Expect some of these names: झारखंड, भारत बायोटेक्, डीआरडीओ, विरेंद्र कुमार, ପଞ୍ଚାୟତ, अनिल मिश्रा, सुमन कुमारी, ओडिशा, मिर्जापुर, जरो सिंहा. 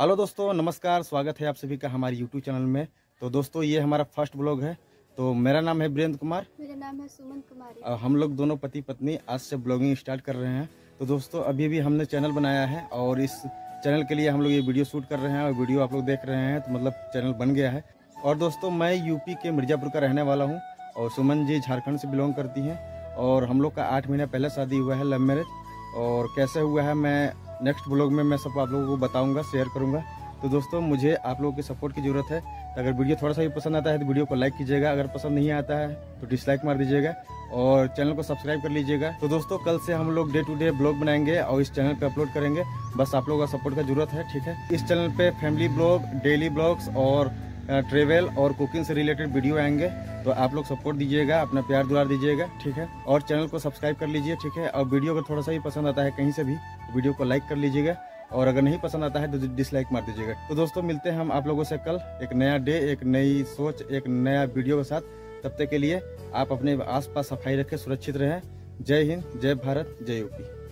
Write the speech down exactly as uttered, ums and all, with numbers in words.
Hello दोस्तों, नमस्कार। स्वागत है आप सभी का हमारे यूट्यूब चैनल में। तो दोस्तों, ये हमारा फर्स्ट ब्लॉग है। तो मेरा नाम है विरेंद्र कुमार, मेरा नाम है सुमन कुमारी। और हम लोग दोनों पति पत्नी आज से ब्लॉगिंग स्टार्ट कर रहे हैं। तो दोस्तों, अभी भी हमने चैनल बनाया है और इस चैनल के लिए हम लोग ये वीडियो शूट कर रहे हैं और वीडियो आप लोग देख रहे हैं। तो मतलब चैनल बन गया है। और दोस्तों, मैं यूपी के मिर्जापुर का रहने वाला हूँ और सुमन जी झारखंड से बिलोंग करती हैं। और हम लोग का आठ महीना पहले शादी हुआ है, लव मैरिज। और कैसे हुआ है मैं नेक्स्ट ब्लॉग में मैं सब आप लोगों को बताऊंगा, शेयर करूंगा। तो दोस्तों, मुझे आप लोगों के सपोर्ट की ज़रूरत है। अगर वीडियो थोड़ा सा भी पसंद आता है तो वीडियो को लाइक कीजिएगा, अगर पसंद नहीं आता है तो डिसलाइक मार दीजिएगा और चैनल को सब्सक्राइब कर लीजिएगा। तो दोस्तों, कल से हम लोग डे टू डे ब्लॉग बनाएंगे और इस चैनल पे अपलोड करेंगे। बस आप लोगों का सपोर्ट का ज़रूरत है, ठीक है। इस चैनल पर फैमिली ब्लॉग, डेली ब्लॉग्स और ट्रेवल और कुकिंग से रिलेटेड वीडियो आएंगे। तो आप लोग सपोर्ट दीजिएगा, अपना प्यार दुलार दीजिएगा, ठीक है। और चैनल को सब्सक्राइब कर लीजिए, ठीक है। और वीडियो अगर थोड़ा सा भी पसंद आता है कहीं से भी, वीडियो को लाइक कर लीजिएगा। और अगर नहीं पसंद आता है तो डिसलाइक मार दीजिएगा। तो दोस्तों, मिलते हैं हम आप लोगों से कल एक नया डे, एक नई सोच, एक नया वीडियो के साथ। तब तक के लिए आप अपने आसपास सफाई रखें, सुरक्षित रहें। जय हिंद, जय भारत, जय यूपी।